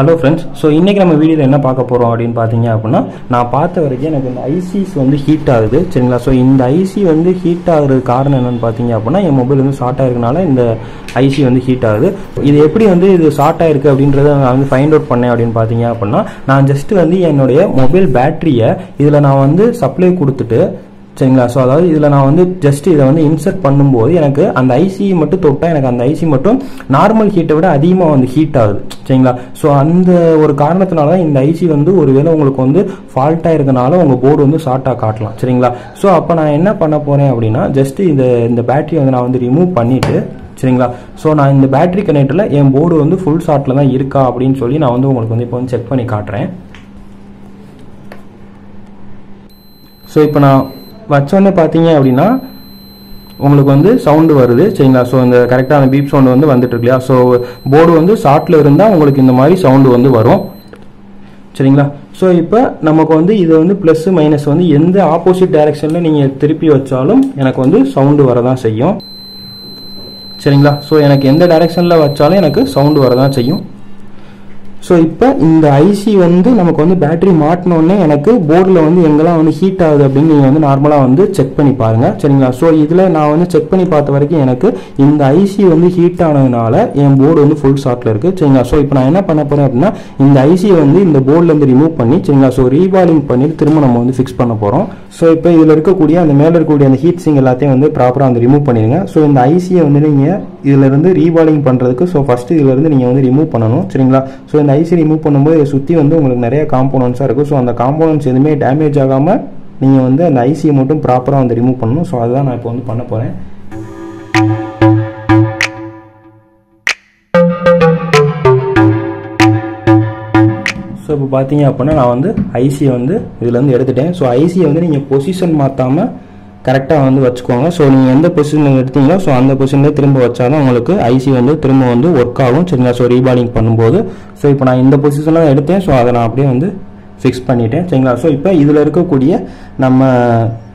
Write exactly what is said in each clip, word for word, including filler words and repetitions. Hello friends, so இன்னைக்கு நம்ம வீடியோல என்ன பார்க்க போறோம் அப்படினு பாத்தீங்க அப்படினா நான் பார்த்த வரைக்கும் எனக்கு இந்த ஐசிஸ் வந்து ஹீட் ஆகுது சரிங்களா. சோ இந்த ஐசி வந்து ஹீட் ஆகுறது காரணம் என்னன்னு பாத்தீங்க அப்படினா இந்த மொபைல் வந்து ஷார்ட் ஆயிருக்கனால இந்த ஐசி வந்து ஹீட் ஆகுது. இது எப்படி வந்து இது ஷார்ட் ஆயிருக்கு அப்படின்றத நான் வந்து ஃபைண்ட் அவுட் பண்ணேன் அப்படினு பாத்தீங்க அப்படினா நான் ஜஸ்ட் வந்து என்னோட மொபைல் பேட்டரிய இதுல நான் வந்து சப்ளை கொடுத்துட்டு சரிங்களா. ஸோ அதாவது இதில் நான் வந்து ஜஸ்ட் இதை வந்து இன்சர்ட் பண்ணும்போது எனக்கு அந்த ஐசி மட்டும் தொட்டால் எனக்கு அந்த ஐசி மட்டும் நார்மல் ஹீட்டை விட அதிகமாக வந்து ஹீட் ஆகுது சரிங்களா. ஸோ அந்த ஒரு காரணத்தினால தான் இந்த ஐசி வந்து ஒருவேளை உங்களுக்கு வந்து ஃபால்ட்டாக இருக்கனால உங்கள் போர்டு வந்து ஷார்ட்டாக காட்டலாம் சரிங்களா. ஸோ அப்போ நான் என்ன பண்ண போகிறேன் அப்படின்னா ஜஸ்ட் இந்த இந்த பேட்டரியை வந்து நான் வந்து ரிமூவ் பண்ணிவிட்டு சரிங்களா. ஸோ நான் இந்த பேட்டரி கனெக்டரில் என் போர்டு வந்து ஃபுல் ஷார்ட்டில் தான் இருக்கா அப்படின்னு சொல்லி நான் வந்து உங்களுக்கு வந்து இப்போ வந்து செக் பண்ணி காட்டுறேன். ஸோ இப்போ நான் வச்சோடனே பார்த்தீங்க அப்படின்னா உங்களுக்கு வந்து சவுண்டு வருது சரிங்களா. ஸோ இந்த கரெக்டாக அந்த பீப் சவுண்டு வந்து வந்துட்டு இருக்கு இல்லையா. ஸோ போர்டு வந்து ஷார்ட்டில் இருந்தால் உங்களுக்கு இந்த மாதிரி சவுண்டு வந்து வரும் சரிங்களா. ஸோ இப்போ நமக்கு வந்து இது வந்து ப்ளஸ் மைனஸ் வந்து எந்த ஆப்போசிட் டைரக்ஷனில் நீங்கள் திருப்பி வச்சாலும் எனக்கு வந்து சவுண்டு வரதான் செய்யும் சரிங்களா. ஸோ எனக்கு எந்த டைரக்ஷனில் வச்சாலும் எனக்கு சவுண்டு வரதான் செய்யும். ஸோ இப்போ இந்த ஐசி வந்து நமக்கு வந்து பேட்டரி மாட்டினோடனே எனக்கு போர்டில் வந்து எங்கெல்லாம் வந்து ஹீட் ஆகுது அப்படின்னு நீங்கள் வந்து நார்மலாக வந்து செக் பண்ணி பாருங்கள் சரிங்களா. ஸோ இதில் நான் வந்து செக் பண்ணி பார்த்த வரைக்கும் எனக்கு இந்த ஐசி வந்து ஹீட் ஆனதுனால என் போர்டு வந்து ஃபுல் ஷார்ட்டில் இருக்குது சரிங்களா. ஸோ இப்போ நான் என்ன பண்ண போகிறேன் அப்படின்னா இந்த ஐசியை வந்து இந்த போர்டிலேருந்து ரிமூவ் பண்ணி சரிங்களா. ஸோ ரீபாலிங் பண்ணிட்டு திரும்ப நம்ம வந்து ஃபிக்ஸ் பண்ண போகிறோம். ஸோ இப்போ இதில் இருக்கக்கூடிய அந்த மேலே இருக்கக்கூடிய அந்த ஹீட் சிங் எல்லாத்தையும் வந்து ப்ராப்பராக வந்து ரிமூவ் பண்ணிடுங்க. ஸோ இந்த ஐசியை வந்து நீங்கள் இதிலேருந்து ரீபாலிங் பண்ணுறதுக்கு ஸோ ஃபஸ்ட்டு இதிலேருந்து நீங்கள் வந்து ரிமூவ் பண்ணணும் சரிங்களா. ஸோ இந்த ஐசி ரிமூவ் பண்ணும்போது இதை சுற்றி வந்து உங்களுக்கு நிறைய காம்போனன்ட்ஸாக இருக்கும். ஸோ அந்த காம்போனன்ட்ஸ் எதுவுமே டேமேஜ் ஆகாமல் நீங்கள் வந்து அந்த ஐசியை மட்டும் ப்ராப்பராக வந்து ரிமூவ் பண்ணணும். ஸோ அதுதான் நான் இப்போ வந்து பண்ண போகிறேன். ஸோ இப்போ பார்த்தீங்க அப்படின்னா நான் வந்து ஐசியை வந்து இதுலேருந்து எடுத்துட்டேன். ஸோ ஐசியை வந்து நீங்கள் பொசிஷன் மாற்றாமல் கரெக்டாக வந்து வச்சுக்கோங்க. ஸோ நீங்கள் எந்த பொசிஷனில் எடுத்தீங்களோ ஸோ அந்த பொசிஷனில் திரும்ப வச்சாலும் உங்களுக்கு ஐசி வந்து திரும்ப வந்து ஒர்க் ஆகும் சரிங்களா. ஸோ ரீபாலிங் பண்ணும்போது ஸோ இப்போ நான் இந்த பொசிஷனில் தான் எடுத்தேன். ஸோ அதை நான் அப்படியே வந்து ஃபிக்ஸ் பண்ணிட்டேன் சரிங்களா. ஸோ இப்போ இதில் இருக்கக்கூடிய நம்ம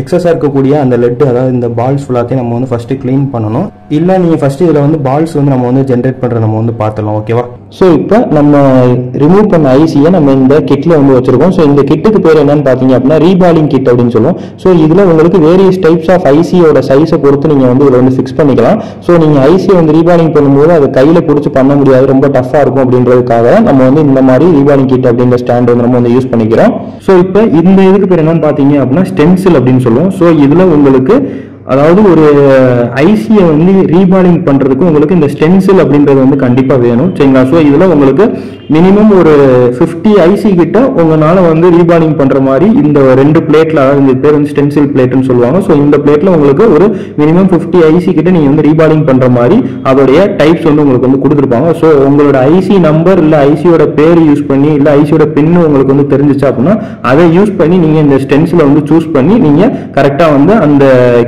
எக்ஸஸாக இருக்கக்கூடிய அந்த லெட்டு அதாவது இந்த பால்ஸ் ஃபுல்லாத்தையும் நம்ம வந்து ஃபஸ்ட்டு க்ளீன் பண்ணணும். இல்லை நீங்கள் ஃபஸ்ட்டு இதில் வந்து பால்ஸ் வந்து நம்ம வந்து ஜென்ரேட் பண்ணுற நம்ம வந்து பார்த்துடலாம் ஓகேவா. ஸோ இப்போ நம்ம ரிமூவ் பண்ண ஐசியை நம்ம இந்த கிட்டில் வந்து வச்சுருக்கோம். ஸோ இந்த கிட்டுக்கு பேர் என்னன்னு பார்த்தீங்க அப்படின்னா ரீபாலிங் கிட் அப்படின்னு சொல்லுவோம். ஸோ இதில் உங்களுக்கு வேரியஸ் டைப்ஸ் ஆஃப் ஐசியோட சைஸை பொறுத்து நீங்கள் வந்து இதில் வந்து ஃபிக்ஸ் பண்ணிக்கலாம். ஸோ நீங்கள் ஐசியை வந்து ரீபாலிங் பண்ணும்போது அது கையில் பிடிச்சி பண்ண முடியாது, ரொம்ப டஃப்பாக இருக்கும். அப்படின்றதுக்காக நம்ம வந்து இந்த மாதிரி ரீபாலிங் கிட் அப்படின்ற ஸ்டாண்ட் வந்து நம்ம வந்து யூஸ் பண்ணிக்கிறோம். ஸோ இப்போ இந்த இதுக்கு பேர் என்னன்னு பார்த்தீங்க அப்படின்னா ஸ்டென்சில் அப்படின்னு சொல்லுவோம். ஸோ இதில் உங்களுக்கு அதாவது ஒரு ஐசியை வந்து ரீபாலிங் பண்ணுறதுக்கு உங்களுக்கு இந்த ஸ்டென்சில் அப்படின்றது வந்து கண்டிப்பாக வேணும் சரிங்களா. ஸோ இதில் உங்களுக்கு மினிமம் ஒரு ஃபிஃப்டி ஐசி கிட்ட உங்களால் வந்து ரீபாலிங் பண்ணுற மாதிரி இந்த ரெண்டு பிளேட்டில் அதாவது இந்த பேர் வந்து ஸ்டென்சில் பிளேட்டுன்னு சொல்லுவாங்க. ஸோ இந்த பிளேட்டில் உங்களுக்கு ஒரு மினிமம் ஃபிஃப்டி ஐசி கிட்ட நீங்கள் வந்து ரீபாலிங் பண்ணுற மாதிரி அதோடைய டைப்ஸ் வந்து உங்களுக்கு வந்து கொடுத்துருப்பாங்க. ஸோ உங்களோட ஐசி நம்பர் இல்லை ஐசியோட பேர் யூஸ் பண்ணி இல்லை ஐசியோட பின்னு உங்களுக்கு வந்து தெரிஞ்சிச்சு அப்படின்னா அதை யூஸ் பண்ணி நீங்கள் இந்த ஸ்டென்சிலை வந்து சூஸ் பண்ணி நீங்கள் கரெக்டாக வந்து அந்த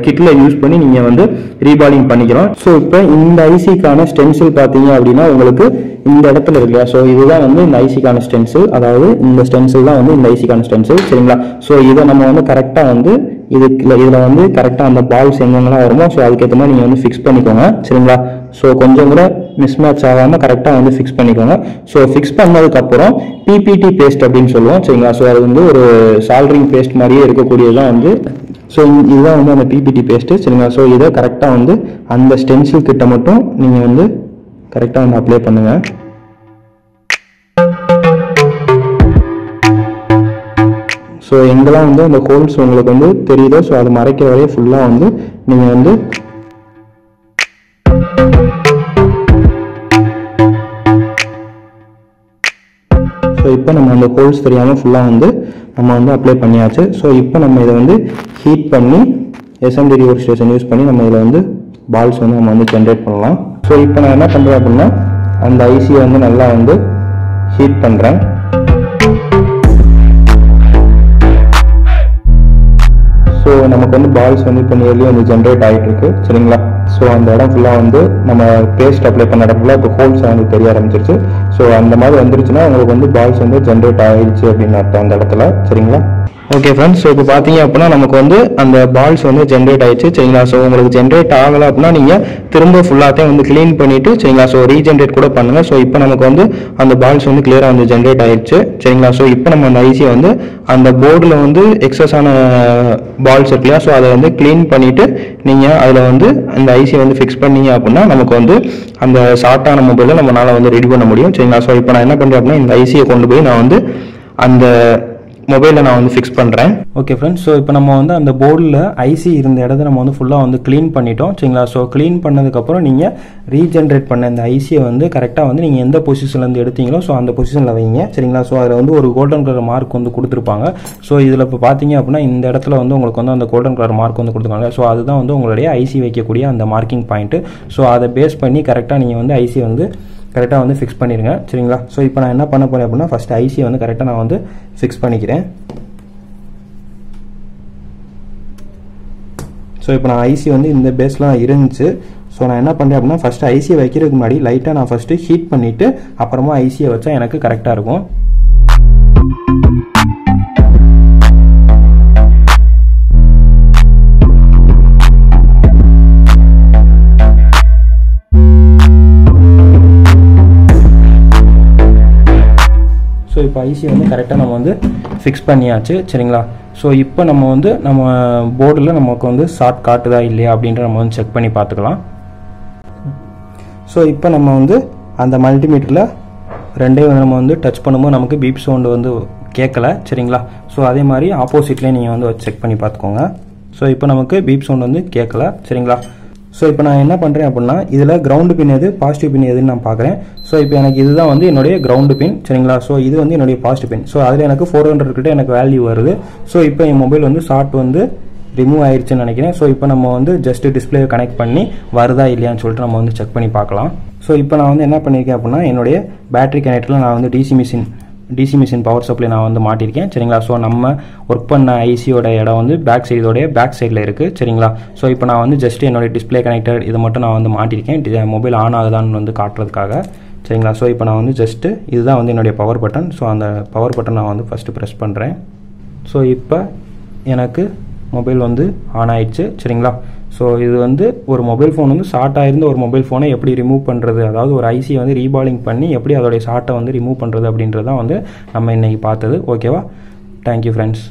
கிட்டில் யூஸ் பண்ணி நீங்க வந்து ரீபாலிங் பண்ணிக்கிறோம். சோ இப்போ இந்த ஐசிக்கான ஸ்டென்சில் பாத்தீங்க அப்படின்னா உங்களுக்கு இந்த இடத்துல இல்லையா. சோ இதுதான் வந்து இந்த ஐசிக்கான ஸ்டென்சில், அதாவது இந்த ஸ்டென்சில் தான் வந்து இந்த ஐசிக்கான ஸ்டென்சில் சரிங்களா. சோ இதை நம்ம வந்து கரெக்டா வந்து இதுல இதுல வந்து கரெக்டா அந்த பால்ஸ் எங்கெல்லாம் வருமோ ஸோ அதுக்கேற்ற மாதிரி நீங்க வந்து ஃபிக்ஸ் பண்ணிக்கோங்க சரிங்களா. ஸோ கொஞ்சம் கூட மிஸ்மேட்ச் ஆகாமல் கரெக்டாக வந்து ஃபிக்ஸ் பண்ணிக்கோங்க. ஸோ ஃபிக்ஸ் பண்ணதுக்கப்புறம் பிபிடி பேஸ்ட் அப்படின்னு சொல்லுவோம் சரிங்களா. ஸோ அது வந்து ஒரு சால்ட்ரிங் பேஸ்ட் மாதிரியே இருக்கக்கூடியதான் வந்து. ஸோ இதுதான் வந்து அந்த பிபிடி பேஸ்ட்டு சரிங்களா. ஸோ இதை கரெக்டாக வந்து அந்த ஸ்டென்சில் கிட்ட மட்டும் நீங்கள் வந்து கரெக்டாக வந்து அப்ளை பண்ணுங்கள். ஸோ எங்கெல்லாம் வந்து அந்த ஹோல்ஸ் உங்களுக்கு வந்து தெரியுதோ ஸோ அது மறைக்கிற வரையே ஃபுல்லாக வந்து நீங்கள் வந்து ஸோ இப்போ நம்ம அந்த ஹோல்ஸ் தெரியாமல் ஃபுல்லாக வந்து நம்ம வந்து அப்ளை பண்ணியாச்சு. ஸோ இப்போ நம்ம இதை வந்து ஹீட் பண்ணி எஸ்எம்டி ரிவர்சேஷன் யூஸ் பண்ணி நம்ம இதில் வந்து பால்ஸ் வந்து நம்ம வந்து ஜென்ரேட் பண்ணலாம். ஸோ இப்போ நான் என்ன பண்ணுறேன் அப்படின்னா அந்த ஐசியை வந்து நல்லா வந்து ஹீட் பண்ணுறேன். ஸோ நமக்கு வந்து பால்ஸ் வந்து இப்போ நியர்லி வந்து ஜென்ரேட் ஆகிட்டுருக்கு சரிங்களா. ஸோ அந்த இடம் ஃபுல்லாக வந்து நம்ம பேஸ்ட் அப்ளை பண்ண இடம் ஃபுல்லாக இப்போ ஹோல்ஸ் வந்து தெரிய ஆரம்பிச்சிருச்சு. ஸோ அந்த மாதிரி வந்துருச்சுன்னா உங்களுக்கு வந்து பால்ஸ் வந்து ஜென்ரேட் ஆகிடுச்சு அப்படின்னு அர்த்தம் அந்த இடத்துல, சரிங்களா? ஓகே ஃப்ரெண்ட்ஸ், ஸோ இப்போ பார்த்தீங்க அப்படின்னா நமக்கு வந்து அந்த பால்ஸ் வந்து ஜென்ரேட் ஆகிடுச்சு, சரிங்களா? ஸோ உங்களுக்கு ஜென்ரேட் ஆகலை அப்படின்னா நீங்கள் திரும்ப ஃபுல்லாத்தையும் வந்து க்ளீன் பண்ணிவிட்டு, சரிங்களா, ஸோ ரீஜென்ரேட் கூட பண்ணுங்கள். ஸோ இப்போ நமக்கு வந்து அந்த பால்ஸ் வந்து கிளியராக வந்து ஜென்ரேட் ஆகிடுச்சு, சரிங்களா? ஸோ இப்போ நம்ம அந்த ஐசியை வந்து அந்த போர்டில் வந்து எக்ஸஸான பால்ஸ் இருக்குல்லையா, ஸோ அதை வந்து க்ளீன் பண்ணிவிட்டு நீங்கள் அதில் வந்து அந்த ஐசியை வந்து ஃபிக்ஸ் பண்ணிங்க அப்படின்னா நமக்கு வந்து அந்த ஷார்ட்டான மொபைலை நம்மளால் வந்து ரெடி பண்ண முடியும், சரிங்களா? ஸோ இப்போ நான் என்ன பண்ணுறேன் அப்படின்னா இந்த ஐசியை கொண்டு போய் நான் வந்து அந்த மொபைலில் நான் வந்து ஃபிக்ஸ் பண்ணுறேன். ஓகே ஃப்ரெண்ட்ஸ், ஸோ இப்போ நம்ம வந்து அந்த போர்டில் ஐசி இருந்த இடத்த நம்ம வந்து ஃபுல்லாக வந்து க்ளீன் பண்ணிட்டோம், சரிங்களா? ஸோ க்ளீன் பண்ணதுக்கப்புறம் நீங்கள் ரீஜென்ரேட் பண்ண இந்த ஐசியை வந்து கரெக்டாக வந்து நீங்கள் எந்த பொசிஷன்லேருந்து எடுத்தீங்களோ ஸோ அந்த பொசிஷனில் வைங்க, சரிங்களா? ஸோ அதில் வந்து ஒரு கோல்டன் கலர் மார்க் வந்து கொடுத்துருப்பாங்க. ஸோ இதில் இப்போ பார்த்தீங்க அப்படின்னா இந்த இடத்துல வந்து உங்களுக்கு வந்து அந்த கோல்டன் கலர் மார்க் வந்து கொடுத்துருக்காங்க. ஸோ அதுதான் வந்து உங்களுடைய ஐசி வைக்கக்கூடிய அந்த மார்க்கிங் பாயிண்ட்டு. ஸோ அதை பேஸ் பண்ணி கரெக்டாக நீங்கள் வந்து ஐசி வந்து கரெக்டாக வந்து ஃபிக்ஸ் பண்ணிடுங்க, சரிங்களா? ஸோ இப்போ நான் என்ன பண்ண போகிறேன் அப்படின்னா ஃபஸ்ட்டு ஐசியை வந்து கரெக்டாக நான் வந்து ஃபிக்ஸ் பண்ணிக்கிறேன். ஸோ இப்போ நான் ஐசி வந்து இந்த பேஸ்லாம் இருந்துச்சு. ஸோ நான் என்ன பண்ணுறேன் அப்படின்னா ஃபஸ்ட்டு ஐசியை வைக்கிறதுக்கு முன்னாடி லைட்டாக நான் ஃபஸ்ட்டு ஹீட் பண்ணிவிட்டு அப்புறமா ஐசியை வச்சா எனக்கு கரெக்டாக இருக்கும். ஸோ இப்போ ஐசி வந்து கரெக்டாக நம்ம வந்து ஃபிக்ஸ் பண்ணியாச்சு, சரிங்களா? ஸோ இப்போ நம்ம வந்து நம்ம போர்டில் நமக்கு வந்து ஷார்ட் காட்டுதா இல்லையா அப்படின்ற நம்ம வந்து செக் பண்ணி பார்த்துக்கலாம். ஸோ இப்போ நம்ம வந்து அந்த மல்டிமீட்டரில் ரெண்டே வந்து நம்ம வந்து டச் பண்ணும்போது நமக்கு பீப் சவுண்டு வந்து கேட்கல, சரிங்களா? ஸோ அதே மாதிரி ஆப்போசிட்லேயே நீங்கள் வந்து செக் பண்ணி பார்த்துக்கோங்க. ஸோ இப்போ நமக்கு பீப் சவுண்டு வந்து கேட்கல, சரிங்களா? ஸோ இப்போ நான் என்ன பண்ணுறேன் அப்படின்னா இதில் கிரவுண்டு பின் எது பாசிட்டிவ் பின் எதுன்னு நான் பார்க்குறேன். ஸோ இப்போ எனக்கு இதுதான் வந்து என்னுடைய கிரவுண்டு பின், சரிங்களா? ஸோ இது வந்து என்னுடைய பாசிட்டிவ் பின். ஸோ அதில் எனக்கு ஃபோர் ஹண்ட்ரட் கிட்ட எனக்கு வேல்யூ வருது. ஸோ இப்போ என் மொபைல் வந்து ஷார்ட் வந்து ரிமூவ் ஆயிடுச்சுன்னு நினைக்கிறேன். ஸோ இப்போ நம்ம வந்து ஜஸ்ட் டிஸ்பிளே கனெக்ட் பண்ணி வருதா இல்லையான்னு சொல்லிட்டு நம்ம வந்து செக் பண்ணி பார்க்கலாம். ஸோ இப்போ நான் வந்து என்ன பண்ணியிருக்கேன் அப்படின்னா என்னுடைய பேட்டரி கனெக்டரில் நான் வந்து DC machine DC machine power supply நான் வந்து மாட்டியிருக்கேன், சரிங்களா? ஸோ நம்ம ஒர்க் பண்ண ஐசியோட இடம் வந்து பேக் சைடோடைய பேக் சைடில் இருக்குது, சரிங்களா? ஸோ இப்போ நான் வந்து ஜஸ்ட் என்னோடய டிஸ்பிளே கனெக்டர் இது மட்டும் நான் வந்து மாட்டியிருக்கேன் மொபைல் ஆன் ஆகுதான்னு வந்து காட்டுறதுக்காக, சரிங்களா? ஸோ இப்போ நான் வந்து ஜஸ்ட்டு இதுதான் வந்து என்னுடைய பவர் பட்டன். ஸோ அந்த பவர் பட்டன் நான் வந்து ஃபஸ்ட்டு ப்ரெஸ் பண்ணுறேன். ஸோ இப்போ எனக்கு மொபைல் வந்து ஆன் ஆயிடுச்சு, சரிங்களா? ஸோ இது வந்து ஒரு மொபைல் ஃபோன் வந்து ஷார்ட்டாக இருந்த ஒரு மொபைல் ஃபோனை எப்படி ரிமூவ் பண்ணுறது, அதாவது ஒரு ஐசியை வந்து ரீபாலிங் பண்ணி எப்படி அதோடைய ஷார்ட்டை வந்து ரிமூவ் பண்ணுறது அப்படின்றதான் வந்து நம்ம இன்றைக்கி பார்த்தது. ஓகேவா? Thank you friends.